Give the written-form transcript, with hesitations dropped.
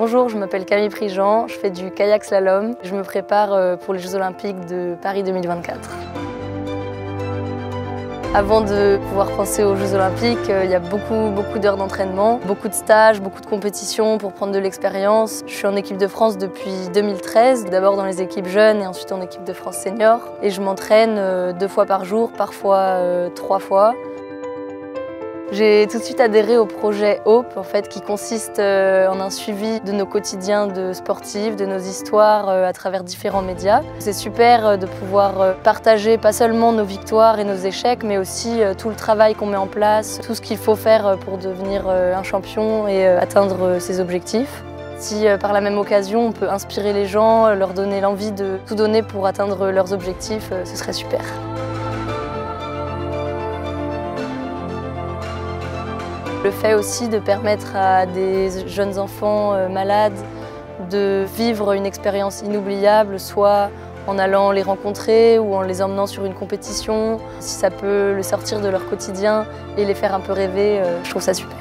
Bonjour, je m'appelle Camille Prigent, je fais du kayak slalom. Je me prépare pour les Jeux Olympiques de Paris 2024. Avant de pouvoir penser aux Jeux Olympiques, il y a beaucoup d'heures d'entraînement, beaucoup de stages, beaucoup de compétitions pour prendre de l'expérience. Je suis en équipe de France depuis 2013, d'abord dans les équipes jeunes et ensuite en équipe de France senior. Et je m'entraîne 2 fois par jour, parfois 3 fois. J'ai tout de suite adhéré au projet Hope, en fait, qui consiste en un suivi de nos quotidiens de sportifs, de nos histoires à travers différents médias. C'est super de pouvoir partager pas seulement nos victoires et nos échecs, mais aussi tout le travail qu'on met en place, tout ce qu'il faut faire pour devenir un champion et atteindre ses objectifs. Si par la même occasion on peut inspirer les gens, leur donner l'envie de tout donner pour atteindre leurs objectifs, ce serait super. Le fait aussi de permettre à des jeunes enfants malades de vivre une expérience inoubliable, soit en allant les rencontrer ou en les emmenant sur une compétition, si ça peut les sortir de leur quotidien et les faire un peu rêver, je trouve ça super.